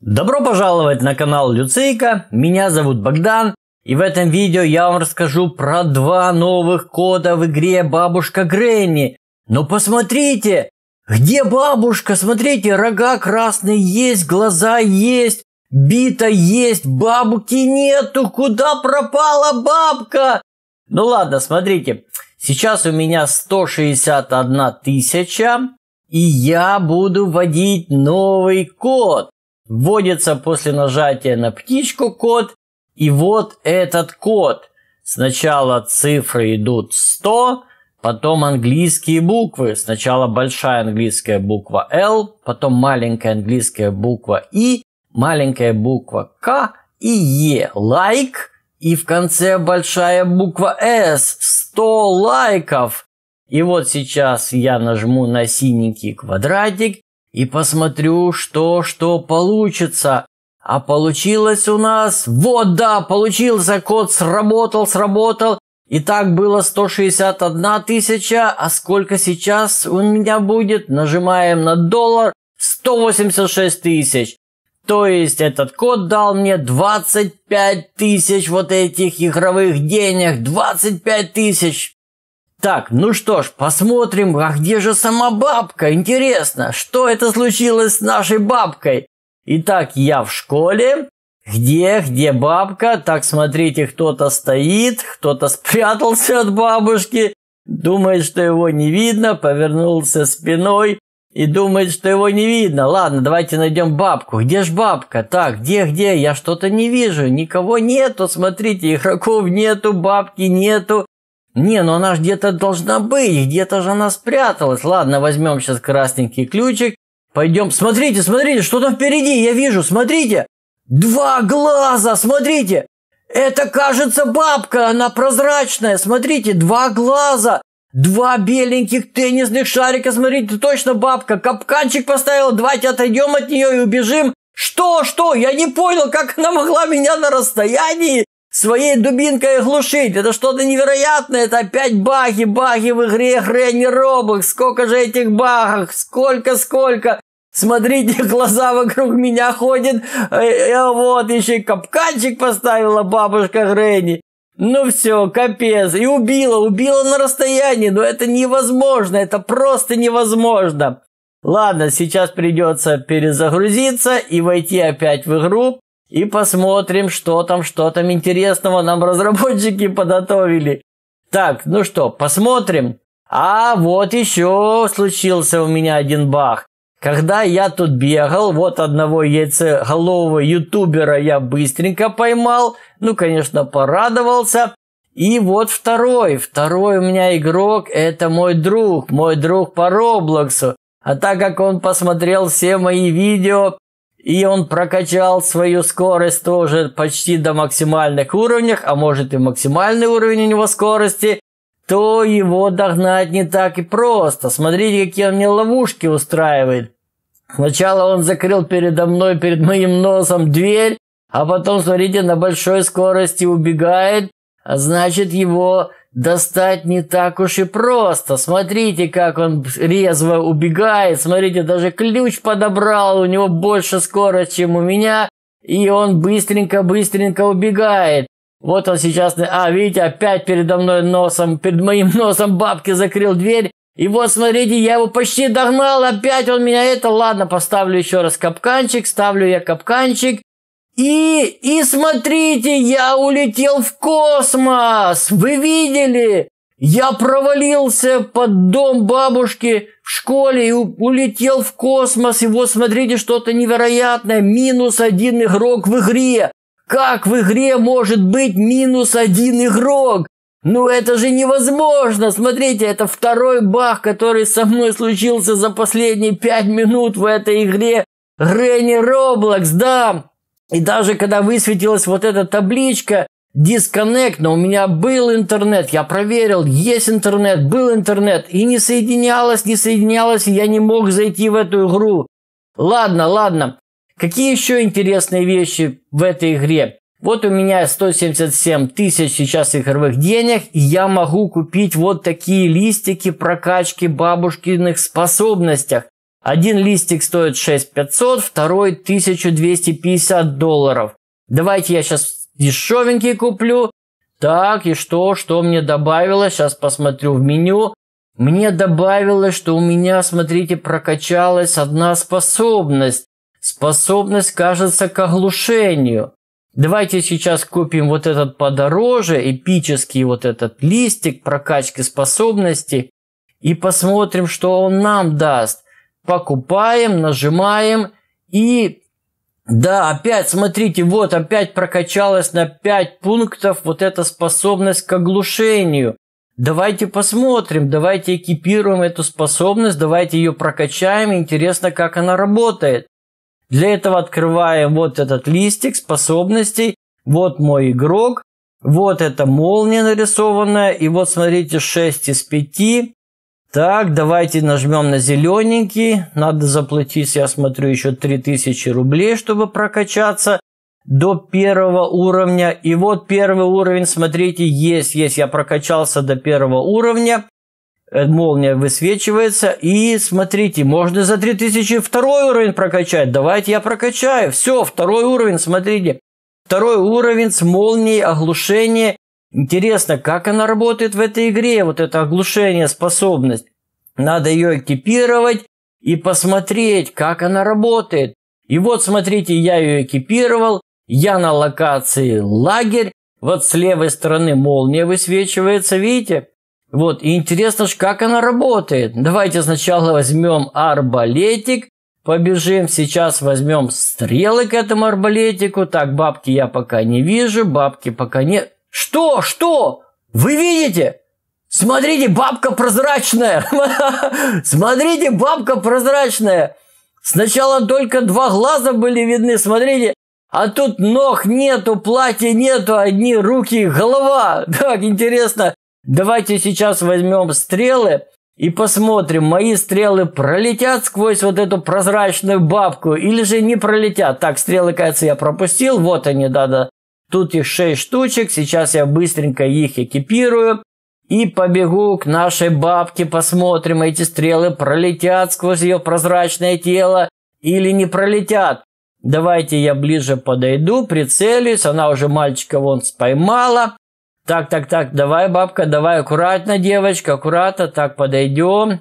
Добро пожаловать на канал Люцийка, меня зовут Богдан, и в этом видео я вам расскажу про два новых кода в игре Бабушка Гренни. Но посмотрите, где бабушка? Смотрите, рога красные есть, глаза есть, бита есть, бабки нету, куда пропала бабка? Ну ладно, смотрите, сейчас у меня 161 тысяча, и я буду вводить новый код. Вводится после нажатия на птичку код. И вот этот код. Сначала цифры идут 100, потом английские буквы. Сначала большая английская буква L, потом маленькая английская буква I, маленькая буква K и E. Like. И в конце большая буква S. 100 лайков. И вот сейчас я нажму на синенький квадратик. И посмотрю, что получится. А получилось у нас... Вот, да, получился код, сработал. И так было 161 тысяча. А сколько сейчас у меня будет? Нажимаем на доллар. 186 тысяч. То есть этот код дал мне 25 тысяч вот этих игровых денег. 25 тысяч. Так, ну что ж, посмотрим, а где же сама бабка? Интересно, что это случилось с нашей бабкой? Итак, я в школе. Где бабка? Так, смотрите, кто-то стоит, кто-то спрятался от бабушки, думает, что его не видно, повернулся спиной и думает, что его не видно. Ладно, давайте найдем бабку. Где ж бабка? Так, где? Я что-то не вижу, никого нету, смотрите, игроков нету, бабки нету. Не, ну она же где-то должна быть, где-то же она спряталась. Ладно, возьмем сейчас красненький ключик, пойдем. Смотрите, что там впереди, я вижу, смотрите. Два глаза, смотрите. Это, кажется, бабка, она прозрачная, смотрите, два глаза. Два беленьких теннисных шарика, смотрите, точно бабка. Капканчик поставила, давайте отойдем от нее и убежим. Что? Я не понял, как она могла меня на расстоянии своей дубинкой глушить. Это что-то невероятное. Это опять баги в игре Гренни Roblox. Сколько же этих багов? Сколько? Смотрите, глаза вокруг меня ходят. Вот, еще и капканчик поставила бабушка Гренни. Ну все, капец. И убила на расстоянии. Но это невозможно. Это просто невозможно. Ладно, сейчас придется перезагрузиться и войти опять в игру. И посмотрим, что там интересного нам разработчики подготовили. Так, ну что, посмотрим. А вот еще случился у меня один баг. Когда я тут бегал, вот одного яйцеголового ютубера я быстренько поймал. Ну, конечно, порадовался. И вот второй у меня игрок, это мой друг по Роблоксу. А так как он посмотрел все мои видео... И он прокачал свою скорость тоже почти до максимальных уровней, а может и максимальный уровень у него скорости, то его догнать не так и просто. Смотрите, какие он мне ловушки устраивает. Сначала он закрыл передо мной, перед моим носом дверь, а потом, смотрите, на большой скорости убегает, а значит его достать не так уж и просто. Смотрите, как он резво убегает. Смотрите, даже ключ подобрал. У него больше скорость, чем у меня. И он быстренько убегает. Вот он сейчас... А, видите, опять перед моим носом бабки закрыл дверь. И вот, смотрите, я его почти догнал. Опять он меня это... Ладно, поставлю еще раз капканчик. Ставлю я капканчик. И смотрите, я улетел в космос. Вы видели? Я провалился под дом бабушки в школе и улетел в космос. И вот, смотрите, что-то невероятное. -1 игрок в игре. Как в игре может быть -1 игрок? Ну, это же невозможно. Смотрите, это второй баг, который со мной случился за последние 5 минут в этой игре. Гренни Roblox, да. И даже когда высветилась вот эта табличка «Disconnect», но у меня был интернет, я проверил, есть интернет, был интернет, и не соединялось, и я не мог зайти в эту игру. Ладно. Какие еще интересные вещи в этой игре? Вот у меня 177 тысяч сейчас игровых денег, и я могу купить вот такие листики прокачки бабушкиных способностей. Один листик стоит 6500, второй $1250. Давайте я сейчас дешевенький куплю. Так, и что мне добавилось? Сейчас посмотрю в меню. Мне добавилось, что у меня, смотрите, прокачалась одна способность. Способность, кажется, к оглушению. Давайте сейчас купим вот этот подороже, эпический вот этот листик прокачки способностей. И посмотрим, что он нам даст. Покупаем, нажимаем. И да, опять, смотрите, вот опять прокачалась на 5 пунктов вот эта способность к оглушению. Давайте посмотрим, давайте экипируем эту способность, давайте ее прокачаем. Интересно, как она работает. Для этого открываем вот этот листик способностей. Вот мой игрок. Вот эта молния нарисованная. И вот, смотрите, 6 из 5. Так, давайте нажмем на зелененький. Надо заплатить, я смотрю, еще 3000 рублей, чтобы прокачаться до 1 уровня. И вот 1 уровень, смотрите, есть. Я прокачался до 1 уровня. Молния высвечивается. И смотрите, можно за 3000 второй уровень прокачать. Давайте я прокачаю. Все, второй уровень, смотрите. Второй уровень с молнией оглушения. Интересно, как она работает в этой игре, вот это оглушение, способность. Надо ее экипировать и посмотреть, как она работает. И вот, смотрите, я ее экипировал. Я на локации лагерь. Вот с левой стороны молния высвечивается, видите? Вот, и интересно, как она работает. Давайте сначала возьмем арбалетик, побежим. Сейчас возьмем стрелы к этому арбалетику. Так, бабки я пока не вижу, бабки пока нет. Что? Вы видите? Смотрите, бабка прозрачная. Смотрите, бабка прозрачная. Сначала только 2 глаза были видны, смотрите. А тут ног нету, платья нету, одни руки, голова. Так, интересно. Давайте сейчас возьмем стрелы и посмотрим, мои стрелы пролетят сквозь вот эту прозрачную бабку или же не пролетят. Так, стрелы, кажется, я пропустил. Вот они, да-да. Тут их 6 штучек, сейчас я быстренько их экипирую и побегу к нашей бабке, посмотрим, эти стрелы пролетят сквозь ее прозрачное тело или не пролетят. Давайте я ближе подойду, прицелюсь, она уже мальчика вон споймала. Так, давай, бабка, давай, аккуратно, девочка, аккуратно, так, подойдем,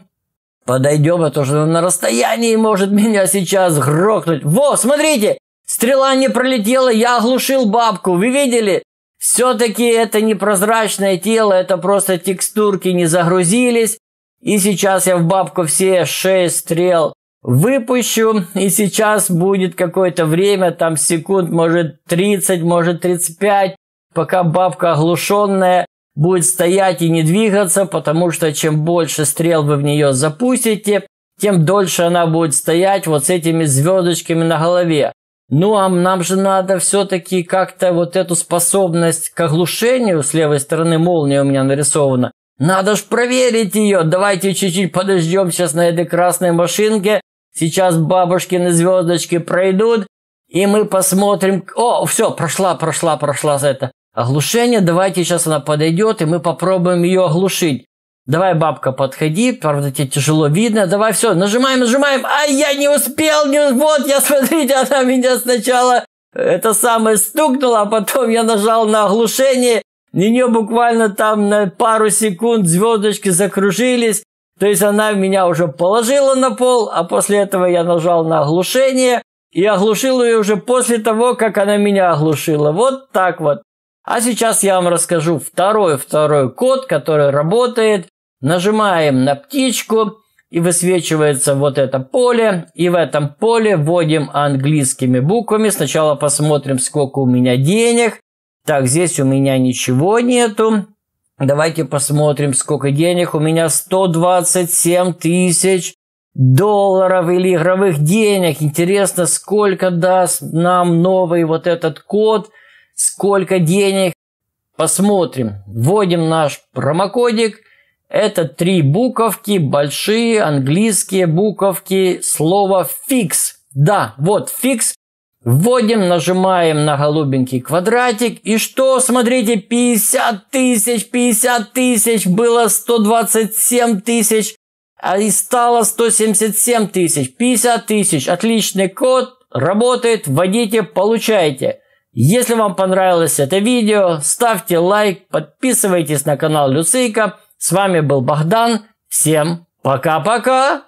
а то что на расстоянии может меня сейчас грохнуть. Во, смотрите! Стрела не пролетела, я оглушил бабку, вы видели? Все-таки это непрозрачное тело, это просто текстурки не загрузились. И сейчас я в бабку все 6 стрел выпущу. И сейчас будет какое-то время, там секунд, может 30, может 35, пока бабка оглушенная будет стоять и не двигаться, потому что чем больше стрел вы в нее запустите, тем дольше она будет стоять вот с этими звездочками на голове. Ну, а нам же надо все-таки как-то вот эту способность к оглушению, с левой стороны молния у меня нарисована, надо ж проверить ее. Давайте чуть-чуть подождем сейчас на этой красной машинке. Сейчас бабушкины звездочки пройдут, и мы посмотрим. О, все, прошла это оглушение. Давайте сейчас она подойдет, и мы попробуем ее оглушить. Давай, бабка, подходи, правда, тебе тяжело видно. Давай, все, нажимаем. Ай, я не успел, вот, я, смотрите, она меня сначала стукнула, а потом я нажал на оглушение. На нее буквально там на пару секунд звездочки закружились. То есть она меня уже положила на пол, а после этого я нажал на оглушение. И оглушил ее уже после того, как она меня оглушила. Вот так вот. А сейчас я вам расскажу второй код, который работает. Нажимаем на птичку, и высвечивается вот это поле. И в этом поле вводим английскими буквами. Сначала посмотрим, сколько у меня денег. Так, здесь у меня ничего нету. Давайте посмотрим, сколько денег. У меня 127 тысяч долларов или игровых денег. Интересно, сколько даст нам новый вот этот код. Сколько денег. Посмотрим. Вводим наш промокодик. Это 3 буковки, большие английские буковки, слово «фикс». Да, вот «фикс». Вводим, нажимаем на голубенький квадратик. И что? Смотрите, 50 тысяч было 127 тысяч. И стало 177 тысяч, 50 тысяч. Отличный код, работает, вводите, получайте. Если вам понравилось это видео, ставьте лайк, подписывайтесь на канал Люцийка. С вами был Богдан. Всем пока-пока!